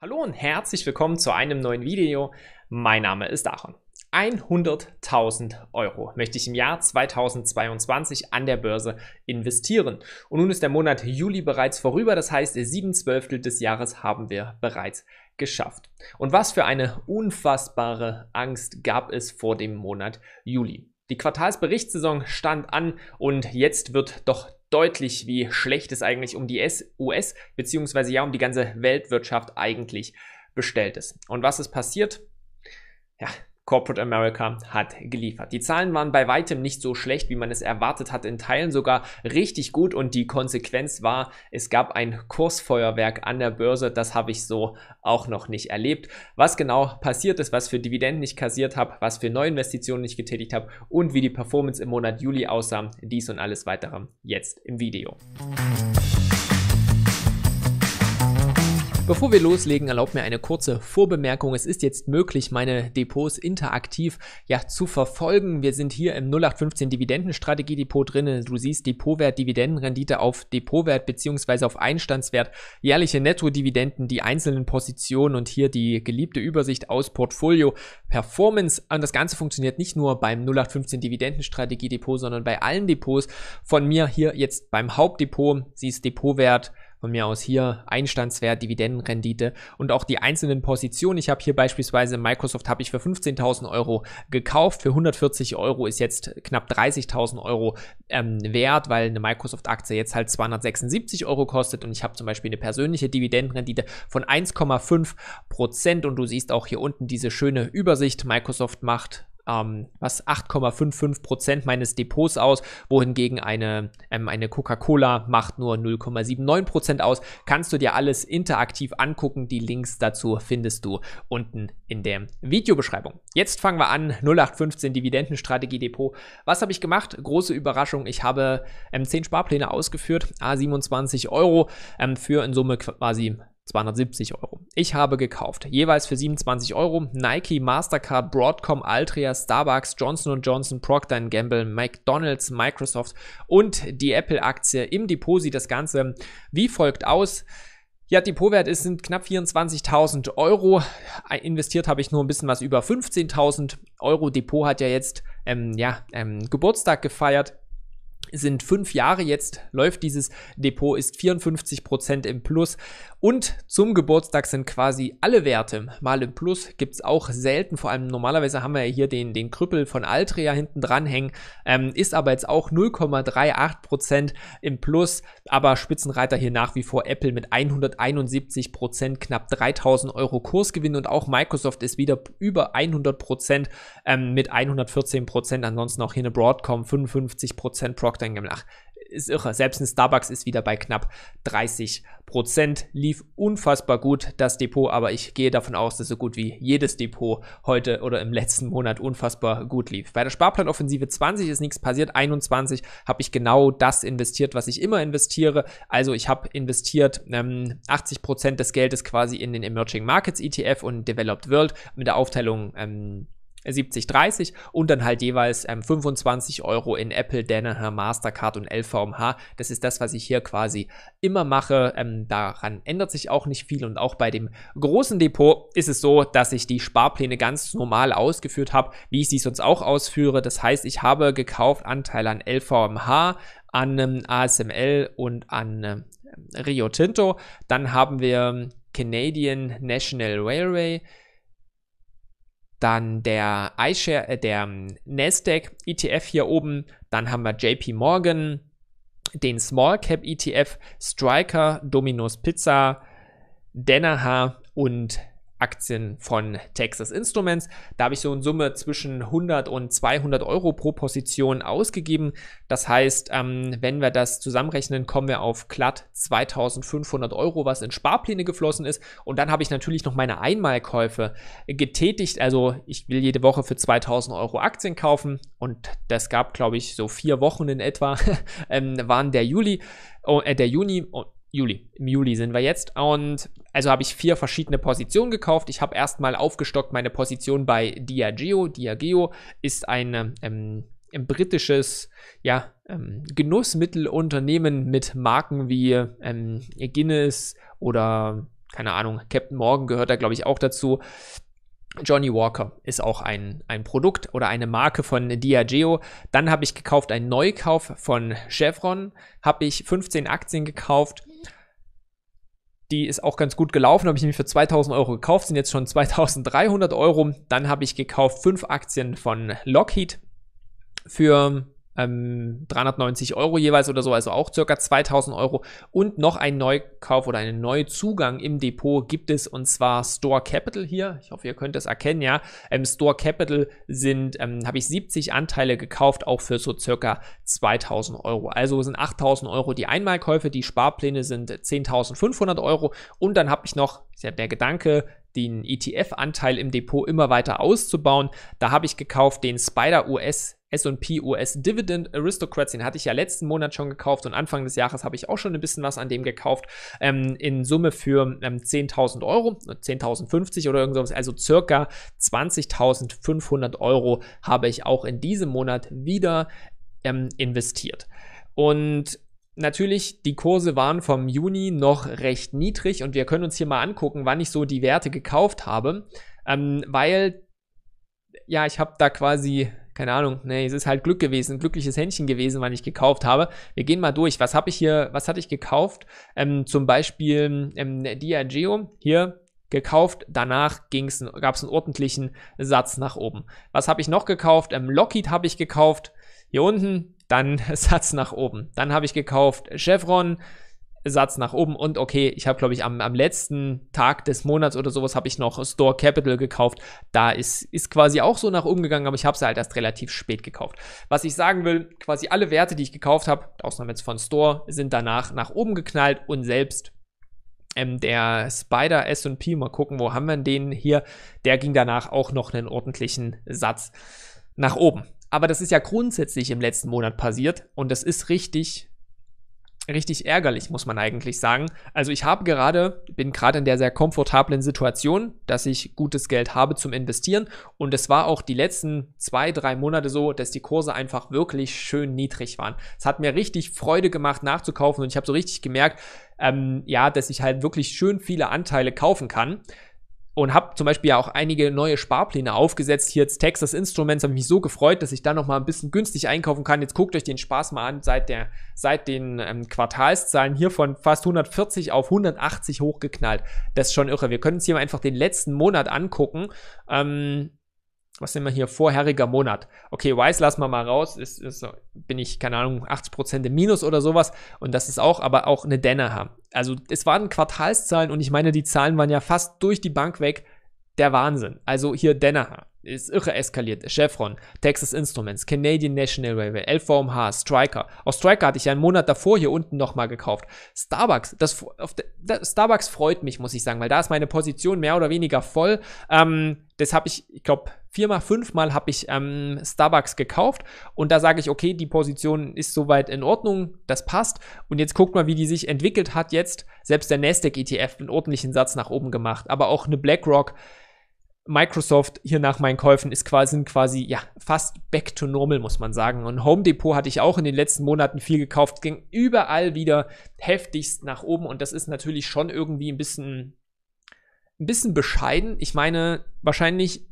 Hallo und herzlich willkommen zu einem neuen Video. Mein Name ist Aaron. 100.000 Euro möchte ich im Jahr 2022 an der Börse investieren. Und nun ist der Monat Juli bereits vorüber, das heißt 7/12 des Jahres haben wir bereits geschafft. Und was für eine unfassbare Angst gab es vor dem Monat Juli. Die Quartalsberichtssaison stand an und jetzt wird doch deutlich, wie schlecht es eigentlich um die US bzw. ja um die ganze Weltwirtschaft eigentlich bestellt ist. Und was ist passiert? Ja, Corporate America hat geliefert. Die Zahlen waren bei weitem nicht so schlecht, wie man es erwartet hat, in Teilen sogar richtig gut, und die Konsequenz war, es gab ein Kursfeuerwerk an der Börse. Das habe ich so auch noch nicht erlebt. Was genau passiert ist, was für Dividenden ich kassiert habe, was für Neuinvestitionen ich getätigt habe und wie die Performance im Monat Juli aussah, dies und alles weitere jetzt im Video. Bevor wir loslegen, erlaubt mir eine kurze Vorbemerkung. Es ist jetzt möglich, meine Depots interaktiv zu verfolgen. Wir sind hier im 0815 Dividendenstrategiedepot drin. Du siehst Depotwert, Dividendenrendite auf Depotwert bzw. auf Einstandswert, jährliche Nettodividenden, die einzelnen Positionen und hier die geliebte Übersicht aus Portfolio-Performance. Und das Ganze funktioniert nicht nur beim 0815 Dividendenstrategiedepot, sondern bei allen Depots. Von mir hier jetzt beim Hauptdepot siehst Depotwert, von mir aus hier Einstandswert, Dividendenrendite und auch die einzelnen Positionen. Ich habe hier beispielsweise Microsoft habe ich für 15.000 Euro gekauft. Für 140 Euro ist jetzt knapp 30.000 Euro wert, weil eine Microsoft-Aktie jetzt halt 276 Euro kostet, und ich habe zum Beispiel eine persönliche Dividendenrendite von 1,5%, und du siehst auch hier unten diese schöne Übersicht. Microsoft macht 8,55% meines Depots aus, wohingegen eine Coca-Cola macht nur 0,79% aus. Kannst du dir alles interaktiv angucken. Die Links dazu findest du unten in der Videobeschreibung. Jetzt fangen wir an. 0815 Dividendenstrategiedepot. Was habe ich gemacht? Große Überraschung. Ich habe 10 Sparpläne ausgeführt, 27 Euro für in Summe quasi 270 Euro. Ich habe gekauft, jeweils für 27 Euro, Nike, Mastercard, Broadcom, Altria, Starbucks, Johnson & Johnson, Procter & Gamble, McDonald's, Microsoft und die Apple-Aktie. Im Depot sieht das Ganze wie folgt aus. Ja, Depotwert sind knapp 24.000 Euro. Investiert habe ich nur ein bisschen was über 15.000 Euro. Depot hat ja jetzt Geburtstag gefeiert. Sind 5 Jahre jetzt, läuft dieses Depot, ist 54% im Plus, und zum Geburtstag sind quasi alle Werte mal im Plus, gibt es auch selten, vor allem normalerweise haben wir ja hier den Krüppel von Altria hinten dran hängen, ist aber jetzt auch 0,38% im Plus, aber Spitzenreiter hier nach wie vor Apple mit 171%, knapp 3.000 Euro Kursgewinn, und auch Microsoft ist wieder über 100% mit 114%, ansonsten auch hier eine Broadcom 55%, Procter & Gamble, ist irre. Selbst ein Starbucks ist wieder bei knapp 30%. Lief unfassbar gut, das Depot, aber ich gehe davon aus, dass so gut wie jedes Depot heute oder im letzten Monat unfassbar gut lief. Bei der Sparplanoffensive 20 ist nichts passiert, 21 habe ich genau das investiert, was ich immer investiere. Also ich habe investiert 80% des Geldes quasi in den Emerging Markets ETF und Developed World mit der Aufteilung 70-30 und dann halt jeweils 25 Euro in Apple, Danaher, Mastercard und LVMH. Das ist das, was ich hier quasi immer mache. Daran ändert sich auch nicht viel, und auch bei dem großen Depot ist es so, dass ich die Sparpläne ganz normal ausgeführt habe, wie ich sie sonst auch ausführe. Das heißt, ich habe gekauft Anteile an LVMH, an ASML und an Rio Tinto. Dann haben wir Canadian National Railway, dann der Nasdaq ETF hier oben, dann haben wir JP Morgan, den Small Cap ETF, Stryker, Domino's Pizza, Danaher und Aktien von Texas Instruments. Da habe ich so in Summe zwischen 100 und 200 Euro pro Position ausgegeben. Das heißt, wenn wir das zusammenrechnen, kommen wir auf glatt 2.500 Euro, was in Sparpläne geflossen ist. Und dann habe ich natürlich noch meine Einmalkäufe getätigt. Also ich will jede Woche für 2.000 Euro Aktien kaufen, und das gab, glaube ich, so 4 Wochen in etwa, waren im Juli sind wir jetzt, und also habe ich 4 verschiedene Positionen gekauft. Ich habe erstmal aufgestockt meine Position bei Diageo. Diageo ist ein britisches Genussmittelunternehmen mit Marken wie Guinness oder keine Ahnung, Captain Morgan gehört da, glaube ich, auch dazu. Johnny Walker ist auch ein Produkt oder eine Marke von Diageo. Dann habe ich gekauft einen Neukauf von Chevron, habe ich 15 Aktien gekauft. Die ist auch ganz gut gelaufen, habe ich nämlich für 2.000 Euro gekauft, sind jetzt schon 2.300 Euro. Dann habe ich gekauft 5 Aktien von Lockheed für 390 Euro jeweils oder so, also auch ca. 2.000 Euro. Und noch einen Neukauf oder einen Neuzugang im Depot gibt es, und zwar Store Capital hier. Ich hoffe, ihr könnt das erkennen, ja. Store Capital sind, habe ich 70 Anteile gekauft, auch für so ca. 2.000 Euro. Also sind 8.000 Euro die Einmalkäufe, die Sparpläne sind 10.500 Euro. Und dann habe ich noch, ist ja der Gedanke, den ETF-Anteil im Depot immer weiter auszubauen. Da habe ich gekauft den SPDR US S&P US Dividend Aristocrats, den hatte ich ja letzten Monat schon gekauft, und Anfang des Jahres habe ich auch schon ein bisschen was an dem gekauft, in Summe für 10.000 Euro, 10.050 oder irgendwas, also circa 20.500 Euro habe ich auch in diesem Monat wieder investiert. Und natürlich, die Kurse waren vom Juni noch recht niedrig, und wir können uns hier mal angucken, wann ich so die Werte gekauft habe, weil, ja, ich habe da quasi... Keine Ahnung, nee, es ist halt Glück gewesen, glückliches Händchen gewesen, wann ich gekauft habe. Wir gehen mal durch. Was habe ich hier, was hatte ich gekauft? Zum Beispiel Diageo hier gekauft. Danach gab es einen ordentlichen Satz nach oben. Was habe ich noch gekauft? Lockheed habe ich gekauft. Hier unten, dann Satz nach oben. Dann habe ich gekauft Chevron. Satz nach oben, und okay, ich habe, glaube ich, am letzten Tag des Monats oder sowas habe ich noch Store Capital gekauft. Da ist quasi auch so nach oben gegangen, aber ich habe es halt erst relativ spät gekauft. Was ich sagen will, quasi alle Werte, die ich gekauft habe, Ausnahme jetzt von Store, sind danach nach oben geknallt, und selbst der SPDR S&P, mal gucken, wo haben wir den hier, der ging danach auch noch einen ordentlichen Satz nach oben. Aber das ist ja grundsätzlich im letzten Monat passiert, und das ist richtig ärgerlich, muss man eigentlich sagen. Also ich bin gerade in der sehr komfortablen Situation, dass ich gutes Geld habe zum Investieren, und es war auch die letzten 2-3 Monate so, dass die Kurse einfach wirklich schön niedrig waren. Es hat mir richtig Freude gemacht nachzukaufen, und ich habe so richtig gemerkt, ja, dass ich halt wirklich schön viele Anteile kaufen kann. Und habe zum Beispiel ja auch einige neue Sparpläne aufgesetzt. Hier jetzt Texas Instruments, habe ich mich so gefreut, dass ich da nochmal ein bisschen günstig einkaufen kann. Jetzt guckt euch den Spaß mal an, seit den Quartalszahlen hier von fast 140 auf 180 hochgeknallt. Das ist schon irre. Wir können uns hier mal einfach den letzten Monat angucken. Was nehmen wir hier? Vorheriger Monat. Okay, Wise lassen wir mal raus. Bin ich, keine Ahnung, 80% im Minus oder sowas. Und das ist auch, aber auch eine Denne haben. Also es waren Quartalszahlen, und ich meine, die Zahlen waren ja fast durch die Bank weg. Der Wahnsinn. Also hier Danaher ist irre eskaliert. Chevron, Texas Instruments, Canadian National Railway, LVMH, Stryker. Auch Stryker hatte ich ja einen Monat davor hier unten nochmal gekauft. Starbucks, Starbucks freut mich, muss ich sagen, weil da ist meine Position mehr oder weniger voll. Das habe ich glaube, 4-5 Mal habe ich Starbucks gekauft, und da sage ich, okay, die Position ist soweit in Ordnung, das passt. Und jetzt guckt mal, wie die sich entwickelt hat jetzt. Selbst der Nasdaq ETF einen ordentlichen Satz nach oben gemacht, aber auch eine BlackRock, Microsoft hier nach meinen Käufen sind quasi ja fast back to normal, muss man sagen. Und Home Depot hatte ich auch in den letzten Monaten viel gekauft, ging überall wieder heftigst nach oben, und das ist natürlich schon irgendwie ein bisschen bescheiden. Ich meine, wahrscheinlich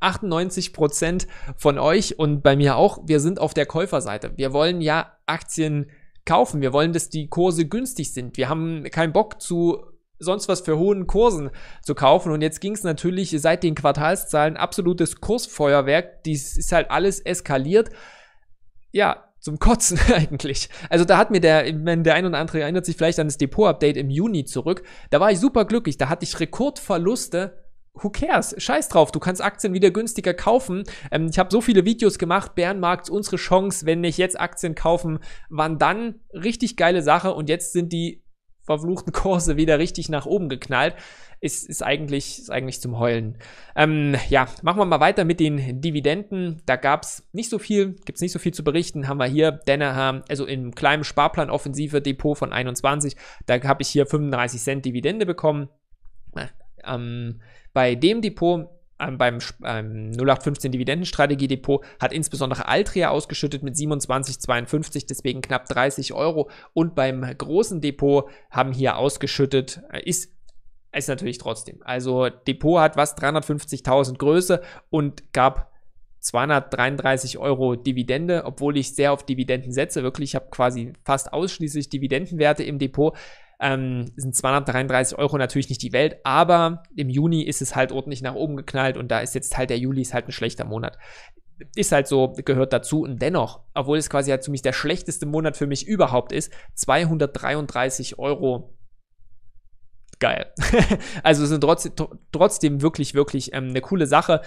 98% von euch und bei mir auch, wir sind auf der Käuferseite. Wir wollen ja Aktien kaufen, wir wollen, dass die Kurse günstig sind. Wir haben keinen Bock zu sonst was für hohen Kursen zu kaufen, und jetzt ging es natürlich seit den Quartalszahlen absolutes Kursfeuerwerk, dies ist halt alles eskaliert, ja, zum Kotzen eigentlich. Also da hat mir der ein oder andere erinnert sich vielleicht an das Depot-Update im Juni zurück, da war ich super glücklich, da hatte ich Rekordverluste. Who cares? Scheiß drauf, du kannst Aktien wieder günstiger kaufen. Ich habe so viele Videos gemacht, Bärenmarkt, unsere Chance, wenn nicht jetzt Aktien kaufen, wann dann? Richtig geile Sache, und jetzt sind die verfluchten Kurse wieder richtig nach oben geknallt. Ist eigentlich zum Heulen. Ja, machen wir mal weiter mit den Dividenden. Da gibt es nicht so viel zu berichten. Haben wir hier Danaher, also im kleinen Sparplan-Offensive Depot von 21. Da habe ich hier 35 Cent Dividende bekommen. Bei dem Depot, beim 0815 Dividendenstrategiedepot, hat insbesondere Altria ausgeschüttet mit 27,52, deswegen knapp 30 Euro. Und beim großen Depot haben hier ausgeschüttet, ist natürlich trotzdem. Also Depot hat was, 350.000 Größe und gab 233 € Dividende, obwohl ich sehr auf Dividenden setze. Wirklich, ich habe quasi fast ausschließlich Dividendenwerte im Depot. Sind 233 € natürlich nicht die Welt, aber im Juni ist es halt ordentlich nach oben geknallt und da ist jetzt halt der Juli ist halt ein schlechter Monat. Ist halt so, gehört dazu und dennoch, obwohl es quasi halt ziemlich der schlechteste Monat für mich überhaupt ist, 233 € geil. Also es ist trotzdem wirklich eine coole Sache.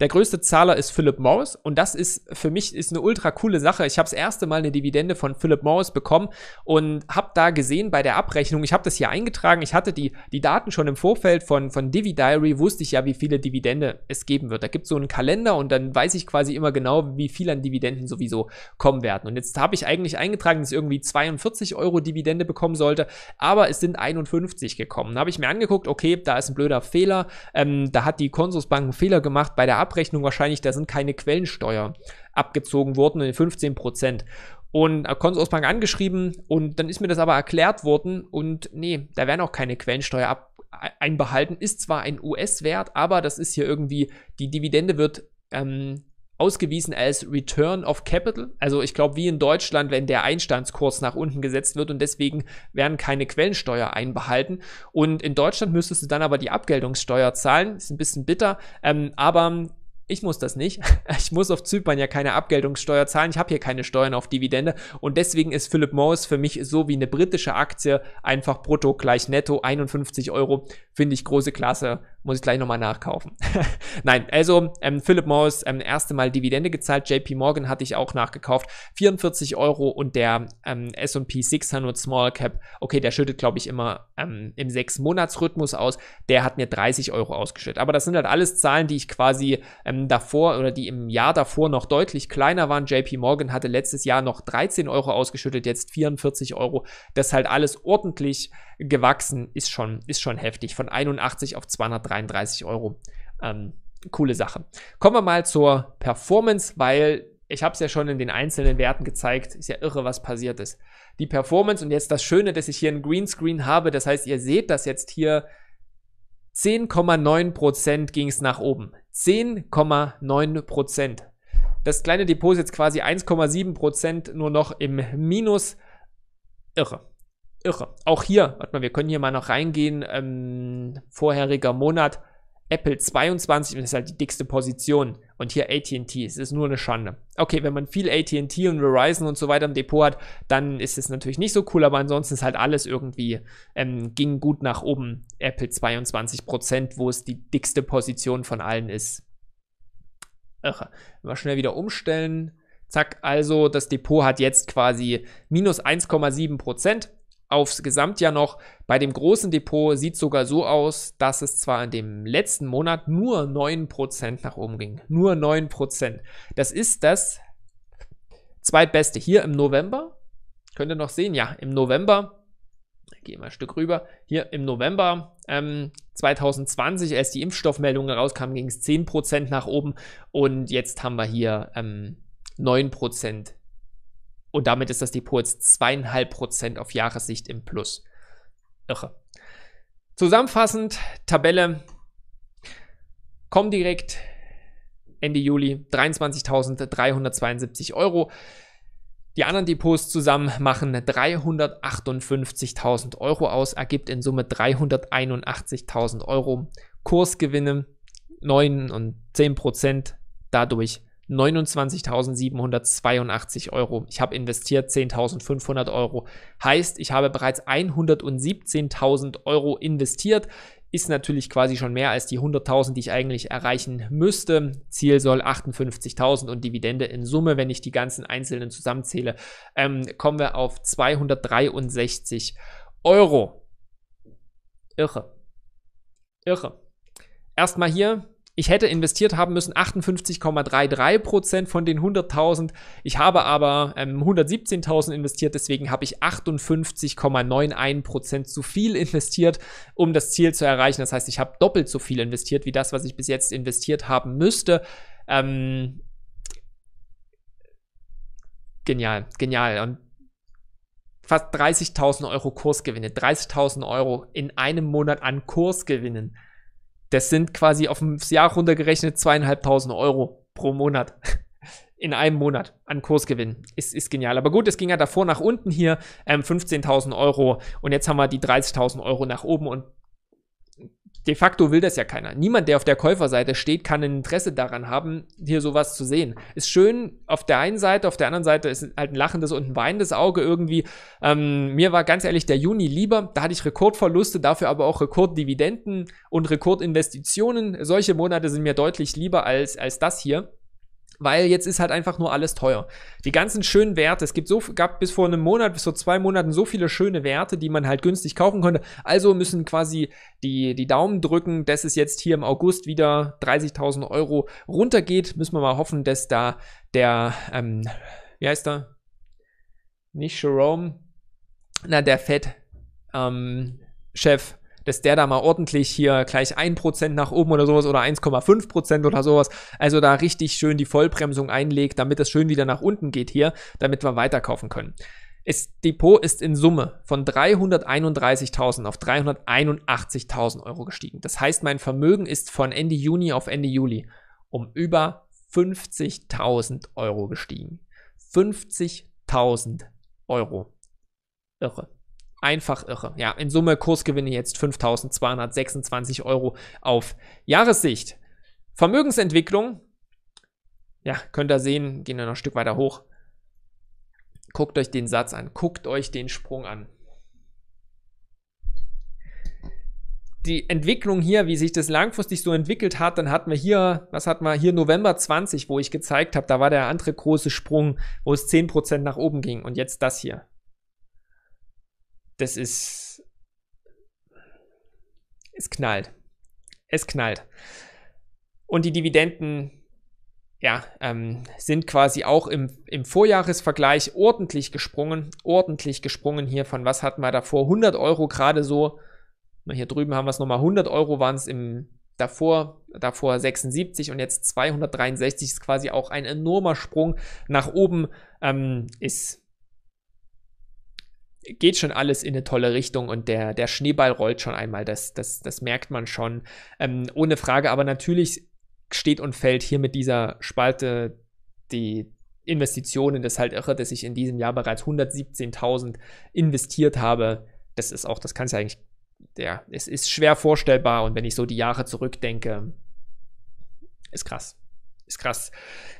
Der größte Zahler ist Philip Morris und das ist für mich eine ultra coole Sache. Ich habe das erste Mal eine Dividende von Philip Morris bekommen und habe da gesehen bei der Abrechnung, ich habe das hier eingetragen, ich hatte die Daten schon im Vorfeld von DiviDiary, wusste ich ja, wie viele Dividende es geben wird. Da gibt es so einen Kalender und dann weiß ich quasi immer genau, wie viel an Dividenden sowieso kommen werden. Und jetzt habe ich eigentlich eingetragen, dass irgendwie 42 € Dividende bekommen sollte, aber es sind 51 gekommen. Da habe ich mir angeguckt, okay, da ist ein blöder Fehler, da hat die Consorsbank einen Fehler gemacht bei der Abrechnung wahrscheinlich, da sind keine Quellensteuer abgezogen worden, 15%. Und Consorsbank angeschrieben und dann ist mir das aber erklärt worden und nee, da werden auch keine Quellensteuer einbehalten. Ist zwar ein US-Wert, aber das ist hier irgendwie, die Dividende wird ausgewiesen als Return of Capital. Also ich glaube, wie in Deutschland, wenn der Einstandskurs nach unten gesetzt wird und deswegen werden keine Quellensteuer einbehalten. Und in Deutschland müsstest du dann aber die Abgeltungssteuer zahlen. Ist ein bisschen bitter, aber ich muss das nicht. Ich muss auf Zypern ja keine Abgeltungssteuer zahlen. Ich habe hier keine Steuern auf Dividende und deswegen ist Philip Morris für mich so wie eine britische Aktie. Einfach brutto gleich netto, 51 €. Finde ich große Klasse. Muss ich gleich nochmal nachkaufen. Nein, also Philip Morris, erste Mal Dividende gezahlt, JP Morgan hatte ich auch nachgekauft, 44 € und der S&P 600 Small Cap, okay, der schüttet glaube ich immer im 6-Monats-Rhythmus aus, der hat mir 30 € ausgeschüttet. Aber das sind halt alles Zahlen, die ich quasi davor oder die im Jahr davor noch deutlich kleiner waren. JP Morgan hatte letztes Jahr noch 13 € ausgeschüttet, jetzt 44 €. Das ist halt alles ordentlich gewachsen, ist schon heftig, von 81 auf 233 €. Coole Sache. Kommen wir mal zur Performance, weil ich habe es ja schon in den einzelnen Werten gezeigt, ist ja irre, was passiert ist. Die Performance und jetzt das Schöne, dass ich hier einen Greenscreen habe, das heißt, ihr seht das jetzt hier, 10,9% ging es nach oben. 10,9%. Das kleine Depot ist jetzt quasi 1,7% nur noch im Minus. Irre. Irre. Auch hier, warte mal, wir können hier mal noch reingehen, vorheriger Monat, Apple 22, das ist halt die dickste Position und hier AT&T, es ist nur eine Schande. Okay, wenn man viel AT&T und Verizon und so weiter im Depot hat, dann ist es natürlich nicht so cool, aber ansonsten ist halt alles irgendwie, ging gut nach oben, Apple 22%, wo es die dickste Position von allen ist. Irre. Mal schnell wieder umstellen, zack, also das Depot hat jetzt quasi minus 1,7%. Aufs Gesamtjahr noch. Bei dem großen Depot sieht es sogar so aus, dass es zwar in dem letzten Monat nur 9% nach oben ging. Nur 9%. Das ist das zweitbeste. Hier im November, könnt ihr noch sehen, ja, im November, gehen wir ein Stück rüber, hier im November 2020, als die Impfstoffmeldung herauskam, ging es 10% nach oben und jetzt haben wir hier 9%. Und damit ist das Depot jetzt 2,5% auf Jahressicht im Plus. Irre. Zusammenfassend, Tabelle. Comdirect Ende Juli 23.372 €. Die anderen Depots zusammen machen 358.000 € aus, ergibt in Summe 381.000 €. Kursgewinne 9 und 10%, dadurch 29.782 €. Ich habe investiert 10.500 €. Heißt, ich habe bereits 117.000 € investiert. Ist natürlich quasi schon mehr als die 100.000, die ich eigentlich erreichen müsste. Ziel soll 58.000 und Dividende in Summe, wenn ich die ganzen einzelnen zusammenzähle, kommen wir auf 263 €. Irre. Irre. Erstmal hier. Ich hätte investiert haben müssen 58,33% von den 100.000. Ich habe aber 117.000 investiert, deswegen habe ich 58,91% zu viel investiert, um das Ziel zu erreichen. Das heißt, ich habe doppelt so viel investiert, wie das, was ich bis jetzt investiert haben müsste. Genial, genial. Und fast 30.000 Euro Kursgewinne, 30.000 Euro in einem Monat an Kursgewinnen. Das sind quasi auf das Jahr runtergerechnet 2.500 Euro pro Monat. In einem Monat an Kursgewinn. Ist genial. Aber gut, es ging ja davor nach unten hier, 15.000 Euro und jetzt haben wir die 30.000 Euro nach oben und de facto will das ja keiner. Niemand, der auf der Käuferseite steht, kann ein Interesse daran haben, hier sowas zu sehen. Ist schön auf der einen Seite, auf der anderen Seite ist halt ein lachendes und ein weinendes Auge irgendwie. Mir war ganz ehrlich der Juni lieber, da hatte ich Rekordverluste, dafür aber auch Rekorddividenden und Rekordinvestitionen. Solche Monate sind mir deutlich lieber als das hier. Weil jetzt ist halt einfach nur alles teuer. Die ganzen schönen Werte, es gab bis vor einem Monat, bis vor 2 Monaten so viele schöne Werte, die man halt günstig kaufen konnte. Also müssen quasi die Daumen drücken, dass es jetzt hier im August wieder 30.000 Euro runtergeht. Müssen wir mal hoffen, dass da der, wie heißt er? Nicht Jerome, na der Fed, Chef, dass der da mal ordentlich hier gleich 1% nach oben oder sowas oder 1,5% oder sowas, also da richtig schön die Vollbremsung einlegt, damit das schön wieder nach unten geht hier, damit wir weiterkaufen können. Das Depot ist in Summe von 331.000 auf 381.000 Euro gestiegen. Das heißt, mein Vermögen ist von Ende Juni auf Ende Juli um über 50.000 Euro gestiegen. 50.000 Euro. Irre. Einfach irre. Ja, in Summe Kursgewinne jetzt 5.226 Euro auf Jahressicht. Vermögensentwicklung, ja, könnt ihr sehen, gehen wir noch ein Stück weiter hoch. Guckt euch den Satz an, guckt euch den Sprung an. Die Entwicklung hier, wie sich das langfristig so entwickelt hat, dann hatten wir hier, was hatten wir hier, November 20, wo ich gezeigt habe, da war der andere große Sprung, wo es 10% nach oben ging und jetzt das hier. Das ist, es knallt, es knallt. Und die Dividenden, ja, sind quasi auch im Vorjahresvergleich ordentlich gesprungen hier von, was hatten wir davor, 100 Euro gerade so, hier drüben haben wir es nochmal, 100 Euro waren es im davor 76 und jetzt 263, ist quasi auch ein enormer Sprung nach oben, geht schon alles in eine tolle Richtung und der Schneeball rollt schon einmal, das merkt man schon, ohne Frage, aber natürlich steht und fällt hier mit dieser Spalte die Investitionen, das ist halt irre, dass ich in diesem Jahr bereits 117.000 investiert habe, das ist auch, das kann es eigentlich, ja, es ist schwer vorstellbar und wenn ich so die Jahre zurückdenke, ist krass,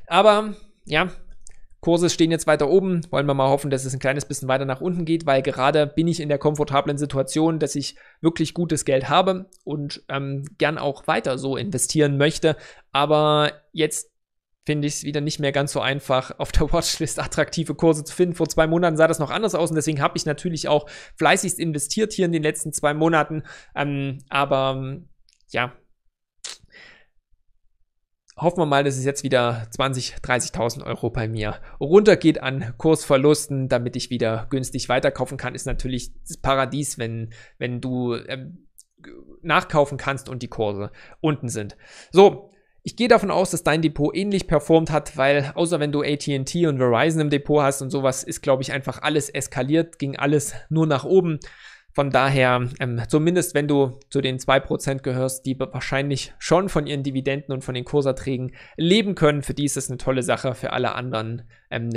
aber ja, Kurse stehen jetzt weiter oben, wollen wir mal hoffen, dass es ein kleines bisschen weiter nach unten geht, weil gerade bin ich in der komfortablen Situation, dass ich wirklich gutes Geld habe und gern auch weiter so investieren möchte, aber jetzt finde ich es wieder nicht mehr ganz so einfach, auf der Watchlist attraktive Kurse zu finden. Vor 2 Monaten sah das noch anders aus und deswegen habe ich natürlich auch fleißigst investiert hier in den letzten 2 Monaten, aber ja, hoffen wir mal, dass es jetzt wieder 20.000, 30.000 Euro bei mir runtergeht an Kursverlusten, damit ich wieder günstig weiterkaufen kann. Ist natürlich das Paradies, wenn du nachkaufen kannst und die Kurse unten sind. So, ich gehe davon aus, dass dein Depot ähnlich performt hat, weil außer wenn du AT&T und Verizon im Depot hast und sowas, ist, glaube ich, einfach alles eskaliert, ging alles nur nach oben. Von daher, zumindest wenn du zu den 2% gehörst, die wahrscheinlich schon von ihren Dividenden und von den Kurserträgen leben können, für die ist das eine tolle Sache, für alle anderen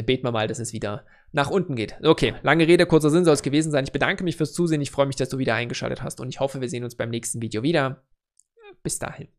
beten wir mal, dass es wieder nach unten geht. Okay, lange Rede, kurzer Sinn soll es gewesen sein. Ich bedanke mich fürs Zusehen, ich freue mich, dass du wieder eingeschaltet hast und ich hoffe, wir sehen uns beim nächsten Video wieder. Bis dahin.